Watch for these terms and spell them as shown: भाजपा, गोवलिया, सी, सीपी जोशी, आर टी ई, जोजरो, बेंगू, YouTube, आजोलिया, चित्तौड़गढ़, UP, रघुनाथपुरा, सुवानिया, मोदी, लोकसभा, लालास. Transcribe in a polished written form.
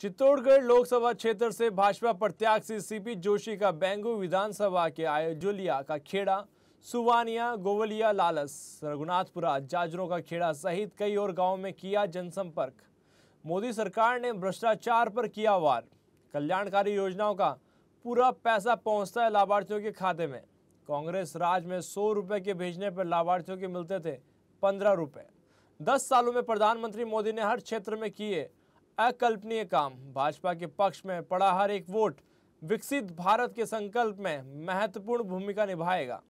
चित्तौड़गढ़ लोकसभा क्षेत्र से भाजपा प्रत्याशी सीपी जोशी का बेंगू विधानसभा के आजोलिया का खेड़ा, सुवानिया, गोवलिया, लालास, रघुनाथपुरा, जोजरो का खेड़ा सहित कई और गांव में किया जनसंपर्क। मोदी सरकार ने भ्रष्टाचार पर किया वार। कल्याणकारी योजनाओं का पूरा पैसा पहुंचता है लाभार्थियों के खाते में। कांग्रेस राज में 100 रुपये के भेजने पर लाभार्थियों के मिलते थे 15 रुपये। 10 सालों में प्रधानमंत्री मोदी ने हर क्षेत्र में किए अकल्पनीय काम। भाजपा के पक्ष में पड़ा हर एक वोट विकसित भारत के संकल्प में महत्वपूर्ण भूमिका निभाएगा।